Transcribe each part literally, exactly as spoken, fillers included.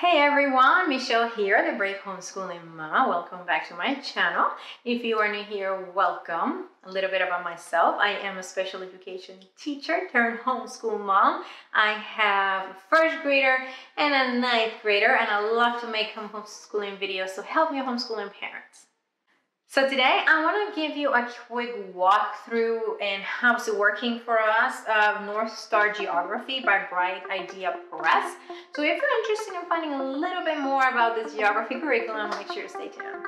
Hey everyone, Michelle here, the Brave Homeschooling Mama. Welcome back to my channel. If you are new here, welcome. A little bit about myself. I am a special education teacher turned homeschool mom. I have a first grader and a ninth grader, and I love to make homeschooling videos, so help me homeschooling parents. So today I want to give you a quick walkthrough and how's it working for us of North Star Geography by Bright Idea Press. So if you're interested in finding a little bit more about this geography curriculum, make sure to stay tuned.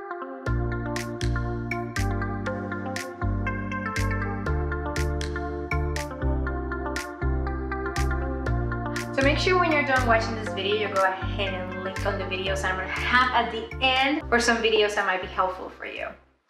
So make sure when you're done watching this video, you go ahead and link on the videos I'm going to have at the end for some videos that might be helpful for you.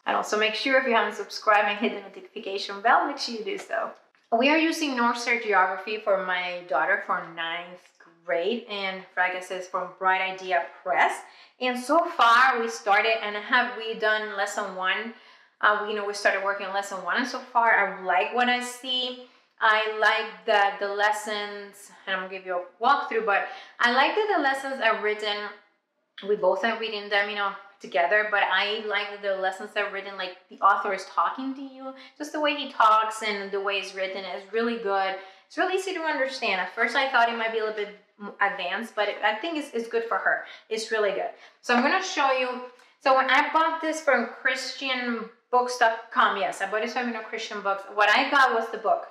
And also make sure if you haven't subscribed and hit the notification bell, make sure you do so. We are using North Star Geography for my daughter for ninth grade, and like I said, it's from Bright Idea Press. And so far we started and have we done lesson one. Uh, you know, we started working on lesson one, and so far I like what I see. I like that the lessons, and I'm gonna give you a walkthrough, but I like that the lessons are written, we both are reading them, you know, together, but I like the lessons that are written like the author is talking to you. Just the way he talks and the way it's written is really good. It's really easy to understand. At first I thought it might be a little bit advanced, but it, I think it's, it's good for her. It's really good. So I'm gonna show you. So when I bought this from Christian Books dot com, yes, I bought it from Christian Books. What I got was the book.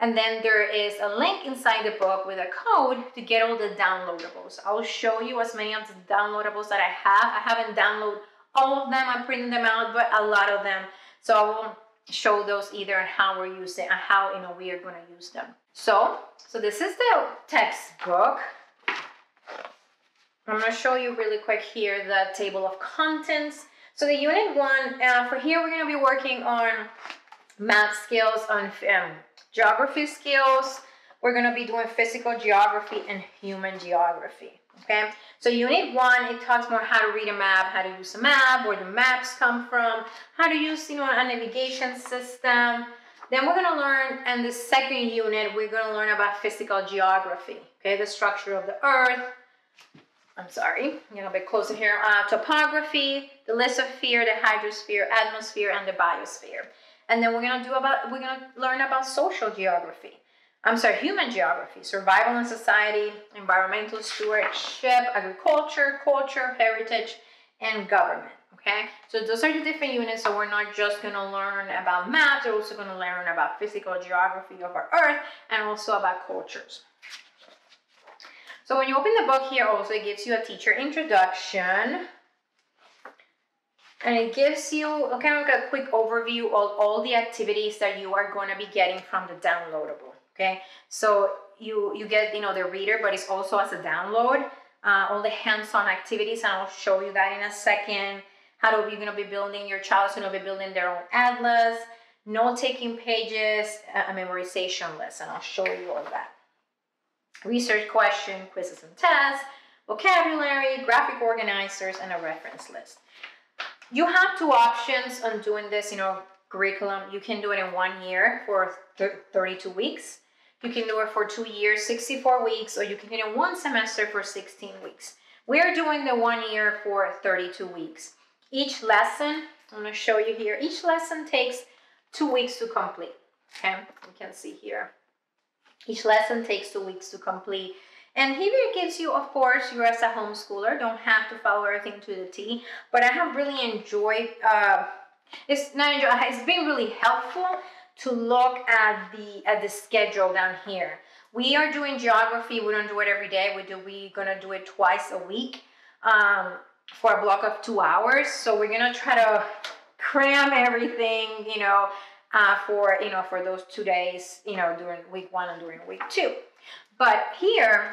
And then there is a link inside the book with a code to get all the downloadables. I'll show you as many of the downloadables that I have. I haven't downloaded all of them. I printed them out, but a lot of them. So I won't show those either and how we're using and how, you know, we are going to use them. So, so this is the textbook. I'm going to show you really quick here the table of contents. So the unit one, uh, for here, we're going to be working on math skills, on um, geography skills. We're going to be doing physical geography and human geography. Okay, so unit one, it talks more how to read a map, how to use a map, where the maps come from, how to use, you know, a navigation system. Then we're going to learn, and the second unit, we're going to learn about physical geography. Okay, the structure of the earth. I'm sorry, I'm going to be closer here. Uh, topography, the lithosphere, the hydrosphere, atmosphere, and the biosphere. And then we're gonna do about we're gonna learn about social geography. I'm sorry, human geography, survival in society, environmental stewardship, agriculture, culture, heritage, and government. Okay, so those are the different units. So we're not just gonna learn about maps, we're also gonna learn about physical geography of our earth and also about cultures. So when you open the book here, also it gives you a teacher introduction. And it gives you kind of like a quick overview of all the activities that you are going to be getting from the downloadable. Okay, so you you get, you know, the reader, but it's also as a download, uh, all the hands-on activities, and I'll show you that in a second. How do you're going to be building your child's going to be building their own atlas, note-taking pages, a memorization list, and I'll show you all that. Research question, quizzes and tests, vocabulary, graphic organizers, and a reference list. You have two options on doing this, you know, curriculum. You can do it in one year for thirty-two weeks. You can do it for two years, sixty-four weeks, or you can do it in one semester for sixteen weeks. We're doing the one year for thirty-two weeks. Each lesson, I'm gonna show you here, each lesson takes two weeks to complete. Okay, you can see here. Each lesson takes two weeks to complete. And here it gives you, of course, you as a homeschooler don't have to follow everything to the T, but I have really enjoyed, uh, it's not enjoy, it's been really helpful to look at the at the schedule down here. We are doing geography, we don't do it every day, we do, we're gonna do it twice a week um, for a block of two hours. So we're gonna try to cram everything, you know, uh, for, you know, for those two days, you know, during week one and during week two. But here,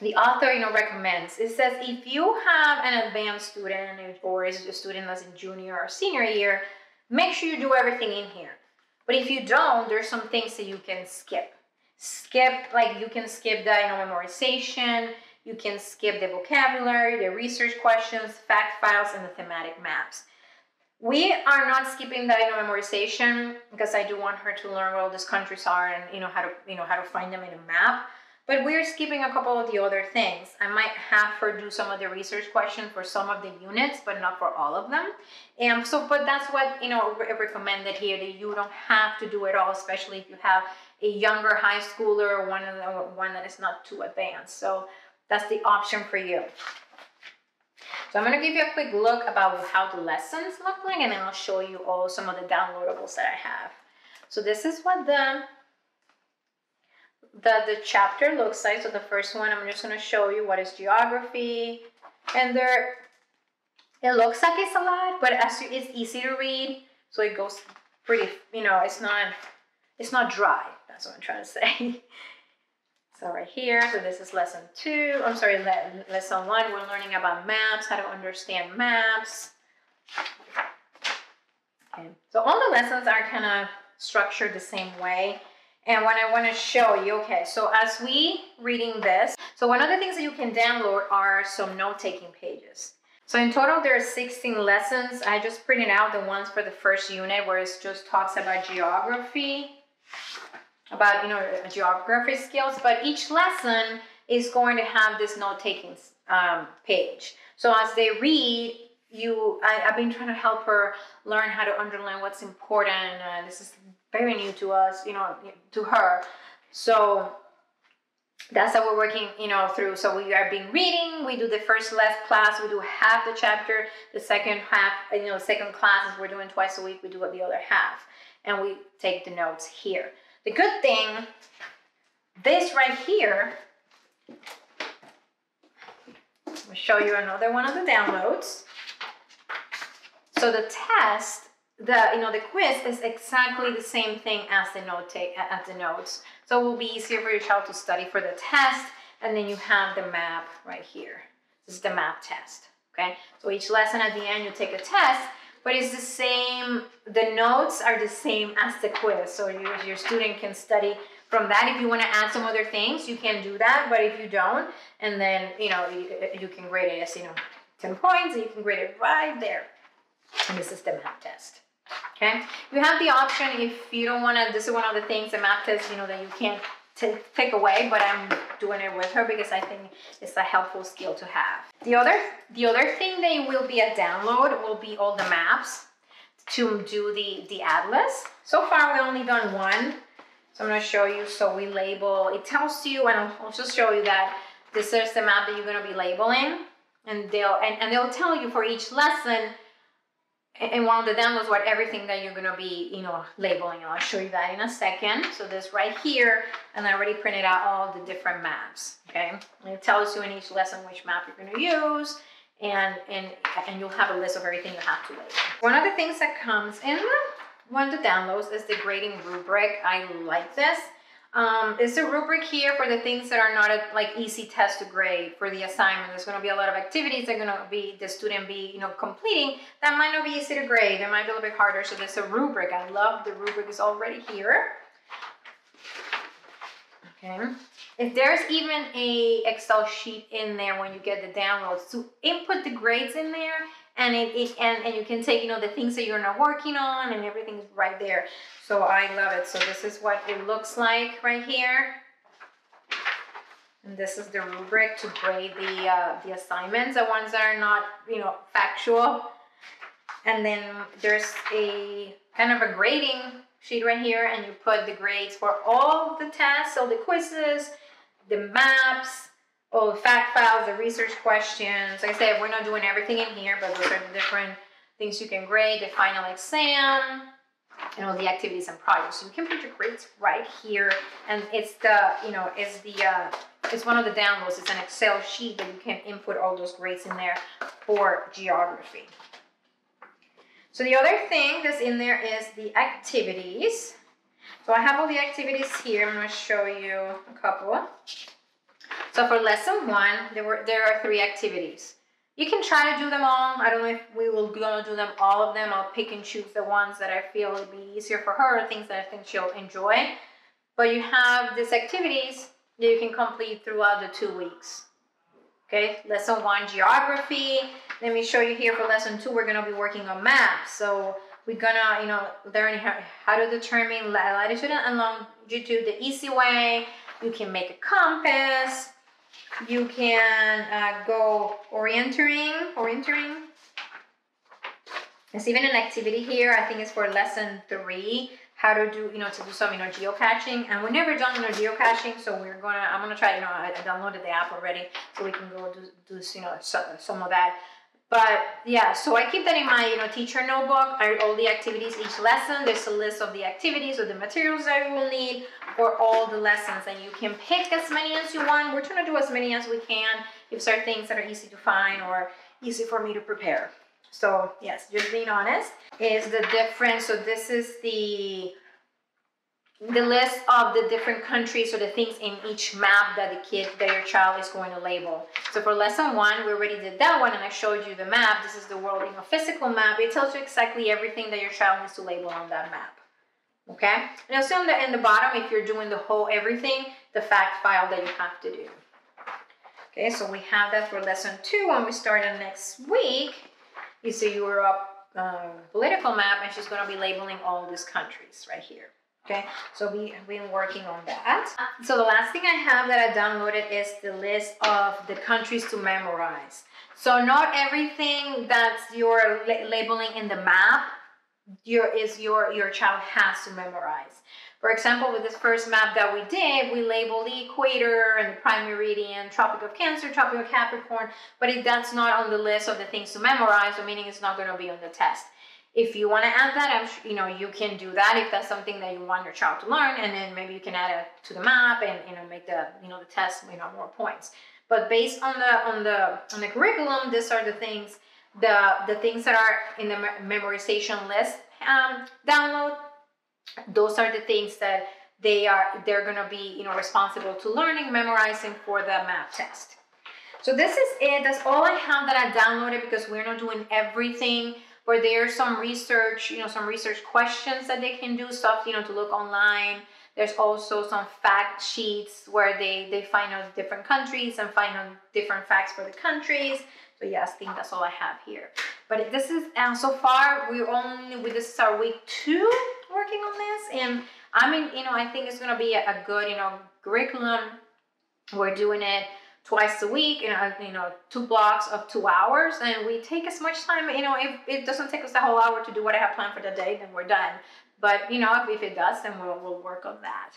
the author, you know, recommends, it says, if you have an advanced student or is a student that's in junior or senior year, make sure you do everything in here. But if you don't, there's some things that you can skip. Skip, like you can skip the, you know, memorization, you can skip the vocabulary, the research questions, fact files, and the thematic maps. We are not skipping the, you know, memorization because I do want her to learn where all these countries are and, you know, how to, you know, how to find them in a map. But we're skipping a couple of the other things. I might have her do some of the research questions for some of the units, but not for all of them. And so, but that's what, you know, recommended here, that you don't have to do it all, especially if you have a younger high schooler, one, one that is not too advanced. So that's the option for you. So I'm gonna give you a quick look about how the lessons look like, and then I'll show you all some of the downloadables that I have. So this is what the The, the chapter looks like. So the first one, I'm just going to show you what is geography, and there it looks like it's a lot, but as you, it's easy to read, so it goes pretty, you know, it's not it's not dry. That's what I'm trying to say. So right here, so this is lesson two, I'm sorry, le lesson one. We're learning about maps, how to understand maps. Okay, so all the lessons are kind of structured the same way. And what I want to show you, okay, so as we reading this, so one of the things that you can download are some note-taking pages. So in total, there are sixteen lessons. I just printed out the ones for the first unit where it just talks about geography, about, you know, geography skills, but each lesson is going to have this note-taking um, page. So as they read, you, I, I've been trying to help her learn how to underline what's important. Uh, this is very new to us, you know, to her. So that's how we're working, you know, through. So we are being reading, we do the first left class, we do half the chapter, the second half, you know, second classes we're doing twice a week, we do the other half, and we take the notes here. The good thing, this right here, I'll show you another one of the downloads. So the test, The, you know, the quiz is exactly the same thing as the note take at the notes. So it will be easier for your child to study for the test. And then you have the map right here. This is the map test. Okay. So each lesson at the end, you take a test, but it's the same. The notes are the same as the quiz. So you, your student can study from that. If you want to add some other things, you can do that. But if you don't, and then, you know, you, you can grade it as, you know, ten points, and you can grade it right there. And this is the map test. Okay, you have the option if you don't want to. This is one of the things, the map test, you know, that you can't take away, but I'm doing it with her because I think it's a helpful skill to have. The other, the other thing that will be a download will be all the maps to do the, the atlas. So far, we only done one, so I'm going to show you. So we label, it tells you, and I'll also show you that this is the map that you're going to be labeling, and they'll, and, and they'll tell you for each lesson. And one of the downloads, what everything that you're gonna be, you know, labeling. I'll show you that in a second. So this right here, and I already printed out all the different maps. Okay, and it tells you in each lesson which map you're gonna use, and and and you'll have a list of everything you have to label. One of the things that comes in one of the downloads is the grading rubric. I like this. Um, it's a rubric here for the things that are not a, like easy test to grade for the assignment. There's going to be a lot of activities that are going to be the student be, you know, completing that might not be easy to grade. That might be a little bit harder. So there's a rubric. I love the rubric is already here. Okay. If there's even a Excel sheet in there when you get the downloads to input the grades in there, and it, it and and you can take, you know, the things that you're not working on, and everything's right there. So I love it. So this is what it looks like right here, and this is the rubric to grade the uh, the assignments, the ones that are not, you know, factual. And then there's a kind of a grading sheet right here, and you put the grades for all the tests, all the quizzes, the maps, all the fact files, the research questions. Like I said, we're not doing everything in here, but those are the different things you can grade, the final exam, and all the activities and projects. So you can put your grades right here, and it's the, you know, it's the, uh, it's one of the downloads. It's an Excel sheet that you can input all those grades in there for geography. So the other thing that's in there is the activities. So I have all the activities here. I'm going to show you a couple. So for lesson one, there were there are three activities. You can try to do them all. I don't know if we will gonna do them all of them. I'll pick and choose the ones that I feel would be easier for her, or things that I think she'll enjoy. But you have these activities that you can complete throughout the two weeks. Okay, lesson one, geography. Let me show you here for lesson two, we're gonna be working on maps. So we're gonna, you know, learn how, how to determine latitude and longitude the easy way, You can make a compass. You can uh, go orienteering, orienteering. There's even an activity here, I think it's for lesson three, how to do, you know, to do some, you know, geocaching. And we've never done, you know, geocaching, so we're gonna, I'm gonna try, you know, I, I downloaded the app already, so we can go do, do you know, so, some of that. But yeah, so I keep that in my, you know, teacher notebook, all the activities each lesson. There's a list of the activities or the materials that you will need for all the lessons. And you can pick as many as you want. We're trying to do as many as we can if there are things that are easy to find or easy for me to prepare. So yes, just being honest is the difference. So this is the, the list of the different countries or the things in each map that the kid, that your child is going to label. So for lesson one, we already did that one and I showed you the map. This is the world in a physical map. It tells you exactly everything that your child needs to label on that map. Okay? And also on the, in the bottom, if you're doing the whole everything, the fact file that you have to do. Okay, so we have that for lesson two when we start on next week. You see Europe uh, political map, and she's going to be labeling all these countries right here. Okay, so we, we've been working on that. So the last thing I have that I downloaded is the list of the countries to memorize. So not everything that's your la labeling in the map your, is your, your child has to memorize. For example, with this first map that we did, we labeled the equator and the prime meridian, Tropic of Cancer, Tropic of Capricorn, but if that's not on the list of the things to memorize, so meaning it's not going to be on the test. If you want to add that, I'm sure, you know, you can do that if that's something that you want your child to learn, and then maybe you can add it to the map and, you know, make the, you know, the test, you know, more points. But based on the on the on the curriculum, these are the things, the the things that are in the memorization list um, download. Those are the things that they are they're gonna be, you know, responsible to learning, memorizing for the map test. So this is it. That's all I have that I downloaded because we're not doing everything. Or there's some research, you know, some research questions that they can do, stuff, you know, to look online. There's also some fact sheets where they, they find out different countries and find out different facts for the countries. So yes, I think that's all I have here. But this is, and so far, we're only, we, this is our week two working on this. And I mean, you know, I think it's gonna be a, a good, you know, curriculum. We're doing it twice a week, you know, you know, two blocks of two hours, and we take as much time, you know, if it doesn't take us the whole hour to do what I have planned for the day, then we're done. But, you know, if, if it does, then we'll, we'll work on that.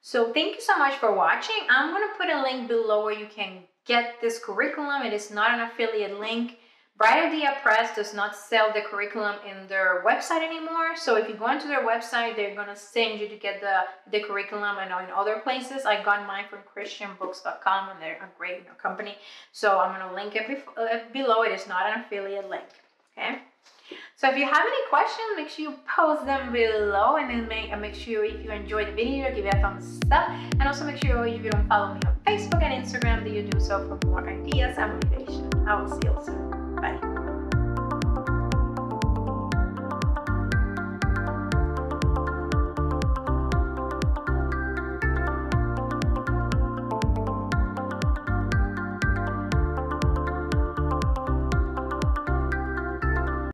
So thank you so much for watching. I'm going to put a link below where you can get this curriculum. It is not an affiliate link. Bright Idea Press does not sell the curriculum in their website anymore. So if you go into their website, they're going to send you to get the, the curriculum. I know in other places, I got mine from Christian Books dot com and they're a great, you know, company. So I'm going to link it before, uh, below. It is not an affiliate link. Okay. So if you have any questions, make sure you post them below, and then make, uh, make sure if you enjoyed the video, give it a thumbs up. And also make sure if you don't follow me on Facebook and Instagram that you do so for more ideas and motivation. I will see you soon.